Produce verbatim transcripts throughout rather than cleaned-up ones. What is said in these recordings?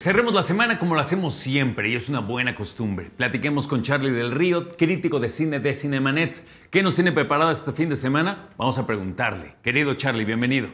Cerremos la semana como lo hacemos siempre y es una buena costumbre. Platiquemos con Charlie del Río, crítico de cine de Cinemanet. ¿Qué nos tiene preparado este fin de semana? Vamos a preguntarle. Querido Charlie, bienvenido.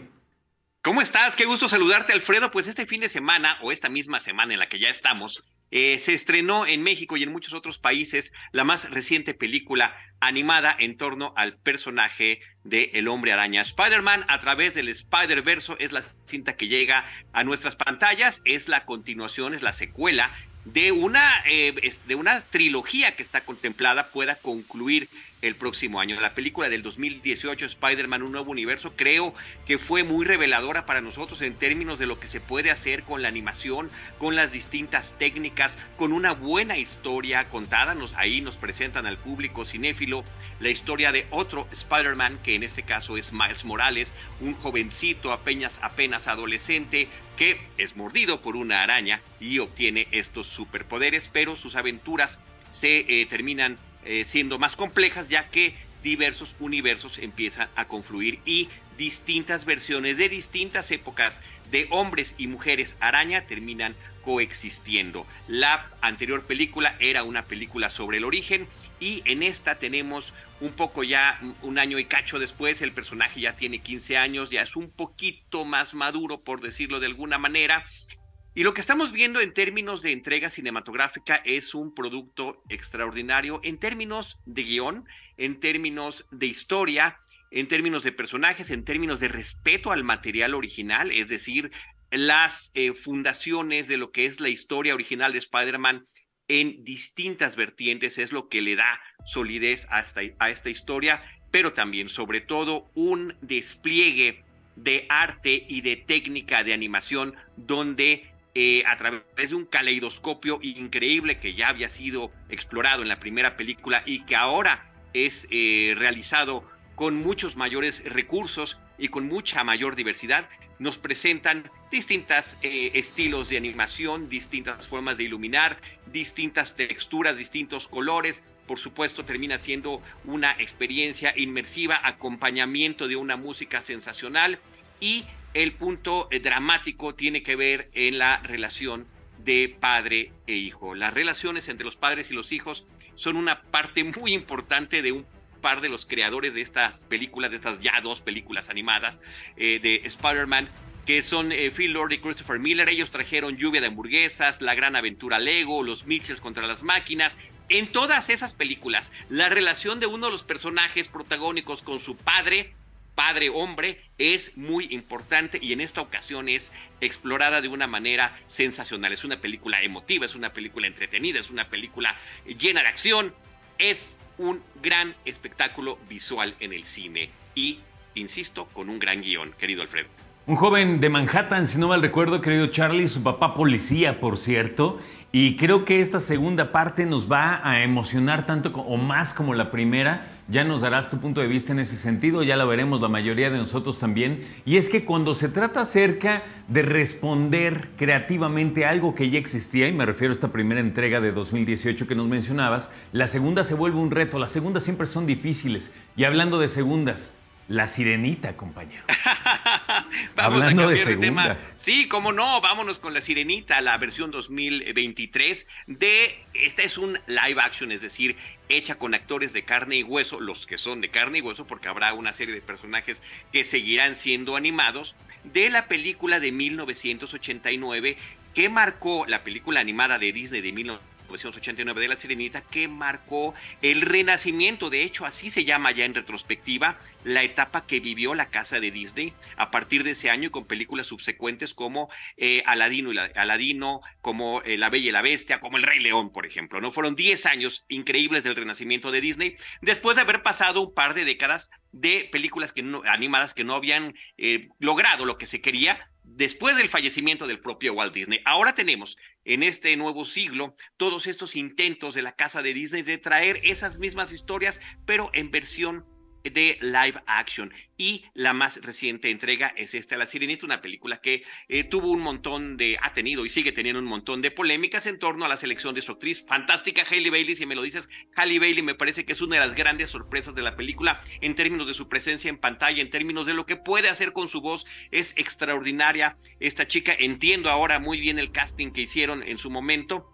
¿Cómo estás? Qué gusto saludarte, Alfredo. Pues este fin de semana, o esta misma semana en la que ya estamos, eh, se estrenó en México y en muchos otros países la más reciente película animada en torno al personaje de El Hombre Araña. Spider-Man a través del Spider-Verse es la cinta que llega a nuestras pantallas, es la continuación, es la secuela de una, eh, de una trilogía que está contemplada pueda concluir el próximo año. La película del dos mil dieciocho, Spider-Man, un nuevo universo, creo que fue muy reveladora para nosotros en términos de lo que se puede hacer con la animación, con las distintas técnicas, con una buena historia contada. Nos, ahí nos presentan al público cinéfilo la historia de otro Spider-Man, que en este caso es Miles Morales, un jovencito apenas, apenas adolescente que es mordido por una araña y obtiene estos superpoderes, pero sus aventuras se eh, terminan Eh, siendo más complejas, ya que diversos universos empiezan a confluir y distintas versiones de distintas épocas de hombres y mujeres araña terminan coexistiendo. La anterior película era una película sobre el origen y en esta tenemos un poco ya un año y cacho después, el personaje ya tiene quince años, ya es un poquito más maduro, por decirlo de alguna manera. Y lo que estamos viendo en términos de entrega cinematográfica es un producto extraordinario en términos de guión, en términos de historia, en términos de personajes, en términos de respeto al material original, es decir, las eh, fundaciones de lo que es la historia original de Spider-Man en distintas vertientes es lo que le da solidez a esta, a esta historia, pero también, sobre todo, un despliegue de arte y de técnica de animación donde Eh, a través de un caleidoscopio increíble que ya había sido explorado en la primera película y que ahora es eh, realizado con muchos mayores recursos y con mucha mayor diversidad, nos presentan distintos eh, estilos de animación, distintas formas de iluminar, distintas texturas, distintos colores. Por supuesto, termina siendo una experiencia inmersiva, acompañamiento de una música sensacional y el punto dramático tiene que ver en la relación de padre e hijo. Las relaciones entre los padres y los hijos son una parte muy importante de un par de los creadores de estas películas, de estas ya dos películas animadas eh, de Spider-Man, que son eh, Phil Lord y Christopher Miller. Ellos trajeron Lluvia de Hamburguesas, La Gran Aventura Lego, Los Mitchells contra las Máquinas. En todas esas películas, la relación de uno de los personajes protagónicos con su padre Padre hombre es muy importante y en esta ocasión es explorada de una manera sensacional. Es una película emotiva, es una película entretenida, es una película llena de acción. Es un gran espectáculo visual en el cine y, insisto, con un gran guión, querido Alfredo. Un joven de Manhattan, si no mal recuerdo, querido Charlie, su papá policía, por cierto. Y creo que esta segunda parte nos va a emocionar tanto o más como la primera. Ya nos darás tu punto de vista en ese sentido, ya la veremos la mayoría de nosotros también. Y es que cuando se trata acerca de responder creativamente a algo que ya existía, y me refiero a esta primera entrega de dos mil dieciocho que nos mencionabas, la segunda se vuelve un reto, las segundas siempre son difíciles. Y hablando de segundas, La Sirenita, compañero. Vamos Hablando a cambiar de, de tema. Sí, cómo no, vámonos con La Sirenita, la versión dos mil veintitrés de... Esta es un live action, es decir, hecha con actores de carne y hueso, los que son de carne y hueso, porque habrá una serie de personajes que seguirán siendo animados, de la película de mil novecientos ochenta y nueve, que marcó la película animada de Disney de mil novecientos ochenta y nueve de La Sirenita, que marcó el renacimiento, de hecho así se llama ya en retrospectiva, la etapa que vivió la casa de Disney a partir de ese año y con películas subsecuentes como eh, Aladino, y la, Aladino, como eh, La Bella y la Bestia, como El Rey León, por ejemplo, ¿no? Fueron diez años increíbles del renacimiento de Disney, después de haber pasado un par de décadas de películas que no, animadas que no habían eh, logrado lo que se quería, después del fallecimiento del propio Walt Disney. Ahora tenemos en este nuevo siglo todos estos intentos de la casa de Disney de traer esas mismas historias, pero en versión de live action. Y la más reciente entrega es esta, La Sirenita, una película que eh, tuvo un montón de, ha tenido y sigue teniendo un montón de polémicas en torno a la selección de su actriz fantástica Hailey Bailey. Si me lo dices, Hailey Bailey me parece que es una de las grandes sorpresas de la película en términos de su presencia en pantalla, en términos de lo que puede hacer con su voz. Es extraordinaria esta chica. Entiendo ahora muy bien el casting que hicieron en su momento.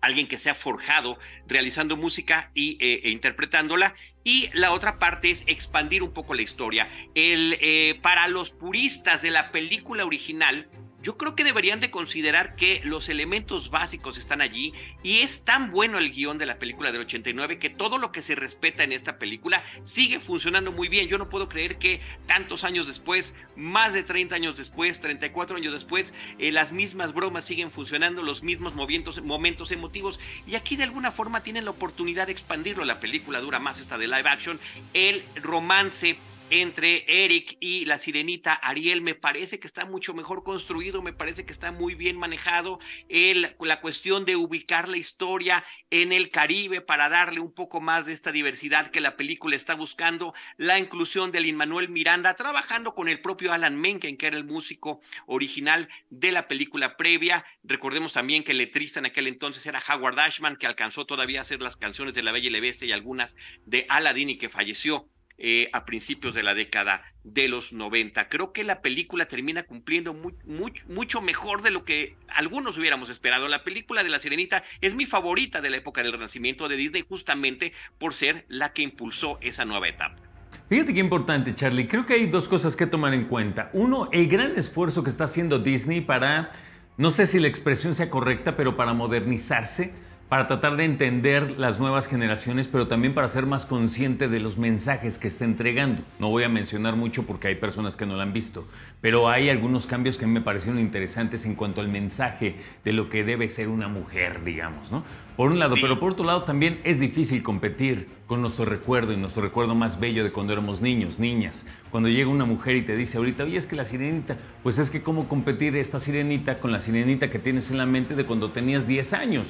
Alguien que se ha forjado realizando música y, eh, e interpretándola. Y la otra parte es expandir un poco la historia. El, eh, para los puristas de la película original, yo creo que deberían de considerar que los elementos básicos están allí, y es tan bueno el guión de la película del ochenta y nueve que todo lo que se respeta en esta película sigue funcionando muy bien. Yo no puedo creer que tantos años después, más de treinta años después, treinta y cuatro años después, eh, las mismas bromas siguen funcionando, los mismos momentos, momentos emotivos, y aquí de alguna forma tienen la oportunidad de expandirlo. La película dura más, esta de live action. El romance entre Eric y la sirenita Ariel me parece que está mucho mejor construido, me parece que está muy bien manejado. El, la cuestión de ubicar la historia en el Caribe para darle un poco más de esta diversidad que la película está buscando, la inclusión de Lin Manuel Miranda trabajando con el propio Alan Menken, que era el músico original de la película previa. Recordemos también que el letrista en aquel entonces era Howard Ashman, que alcanzó todavía a hacer las canciones de La Bella y la Bestia y algunas de Aladdin, y que falleció Eh, a principios de la década de los noventa. Creo que la película termina cumpliendo muy, muy, mucho mejor de lo que algunos hubiéramos esperado. La película de La Sirenita es mi favorita de la época del renacimiento de Disney, justamente por ser la que impulsó esa nueva etapa. Fíjate qué importante, Charlie. Creo que hay dos cosas que tomar en cuenta. Uno, el gran esfuerzo que está haciendo Disney para, no sé si la expresión sea correcta, pero para modernizarse, para tratar de entender las nuevas generaciones, pero también para ser más consciente de los mensajes que está entregando. No voy a mencionar mucho porque hay personas que no lo han visto, pero hay algunos cambios que me parecieron interesantes en cuanto al mensaje de lo que debe ser una mujer, digamos, ¿no? Por un lado, pero por otro lado también es difícil competir con nuestro recuerdo, y nuestro recuerdo más bello de cuando éramos niños, niñas. Cuando llega una mujer y te dice ahorita, oye, es que la sirenita, pues es que cómo competir esta sirenita con la sirenita que tienes en la mente de cuando tenías diez años.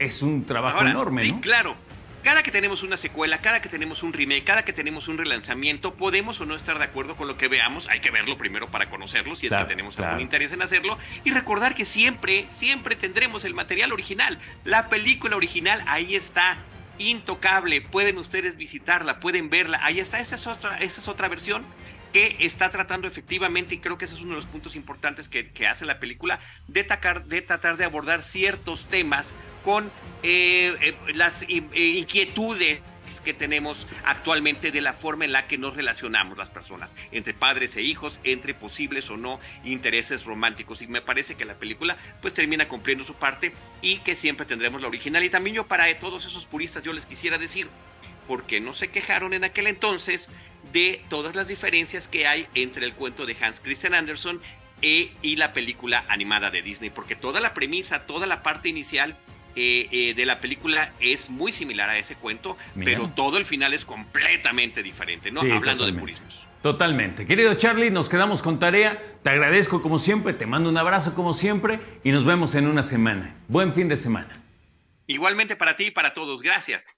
Es un trabajo Ahora, enorme, sí, ¿no? Claro. Cada que tenemos una secuela, cada que tenemos un remake, cada que tenemos un relanzamiento, podemos o no estar de acuerdo con lo que veamos. Hay que verlo primero para conocerlo, si es claro, que tenemos claro. algún interés en hacerlo. Y recordar que siempre, siempre tendremos el material original. La película original, ahí está, intocable. Pueden ustedes visitarla, pueden verla. Ahí está, esa es otra, esa es otra versión que está tratando efectivamente, y creo que ese es uno de los puntos importantes que, que hace la película, de, tacar, de tratar de abordar ciertos temas con eh, eh, las eh, inquietudes que tenemos actualmente de la forma en la que nos relacionamos las personas, entre padres e hijos, entre posibles o no intereses románticos. Y me parece que la película pues termina cumpliendo su parte, y que siempre tendremos la original. Y también yo, para todos esos puristas, yo les quisiera decir, porque no se quejaron en aquel entonces de todas las diferencias que hay entre el cuento de Hans Christian Andersen e, y la película animada de Disney, porque toda la premisa, toda la parte inicial eh, eh, de la película es muy similar a ese cuento. Mira. Pero todo el final es completamente diferente, ¿no? Sí, hablando totalmente de purismos. Totalmente. Querido Charlie, nos quedamos con tarea. Te agradezco como siempre, te mando un abrazo como siempre, y nos vemos en una semana. Buen fin de semana. Igualmente para ti y para todos. Gracias.